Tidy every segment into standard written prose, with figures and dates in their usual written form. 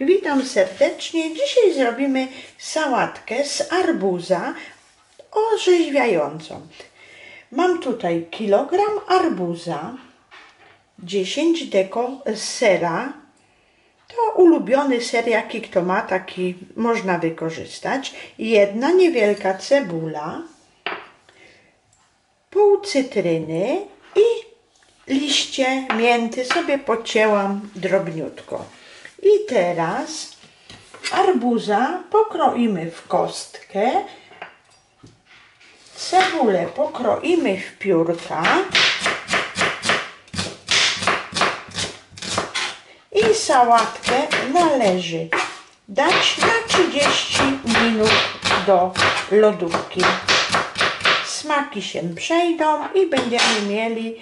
Witam serdecznie. Dzisiaj zrobimy sałatkę z arbuza orzeźwiającą. Mam tutaj kilogram arbuza, 10 deko sera. To ulubiony ser, jaki kto ma, taki można wykorzystać. Jedna niewielka cebula, pół cytryny i liście mięty sobie pocięłam drobniutko. I teraz arbuza pokroimy w kostkę, cebulę pokroimy w piórka i sałatkę należy dać na 30 minut do lodówki. Smaki się przejdą i będziemy mieli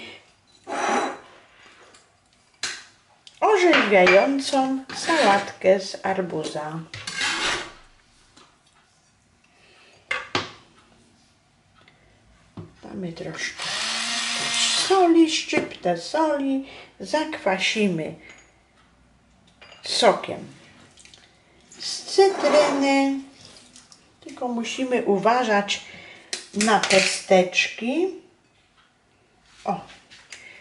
orzeźwiającą sałatkę z arbuza. Damy troszkę soli, szczyptę soli, zakwasimy sokiem z cytryny, tylko musimy uważać na pesteczki. O.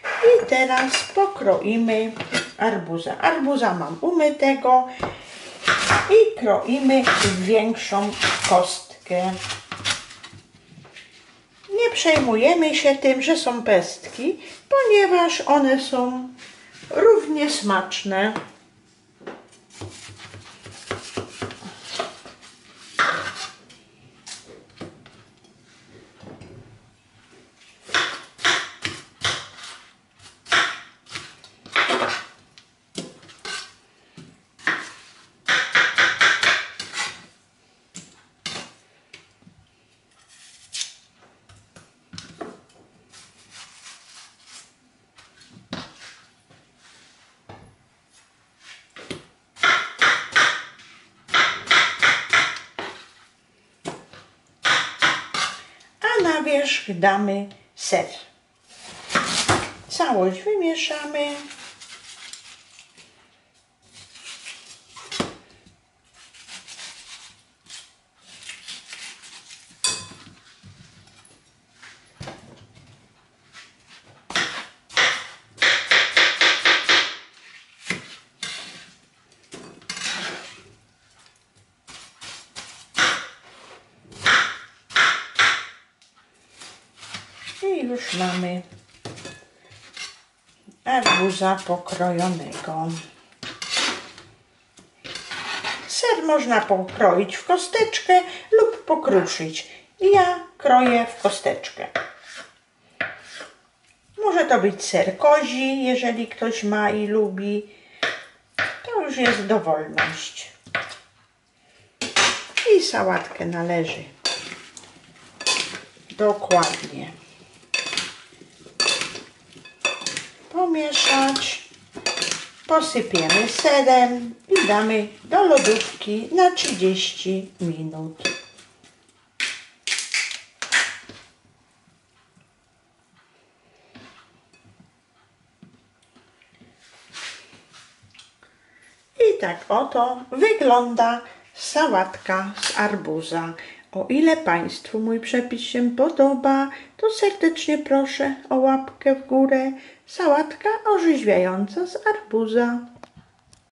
I teraz pokroimy arbuza. Arbuza mam umytego i kroimy w większą kostkę. Nie przejmujemy się tym, że są pestki, ponieważ one są równie smaczne. Na wierzch damy ser. Całość wymieszamy. I już mamy arbuza pokrojonego. Ser można pokroić w kosteczkę lub pokruszyć. Ja kroję w kosteczkę. Może to być ser kozi, jeżeli ktoś ma i lubi. To już jest dowolność. I sałatkę należy dokładnie pomieszać, posypiemy serem i damy do lodówki na 30 minut. I tak oto wygląda sałatka z arbuza. O ile Państwu mój przepis się podoba, to serdecznie proszę o łapkę w górę. Sałatka orzeźwiająca z arbuza.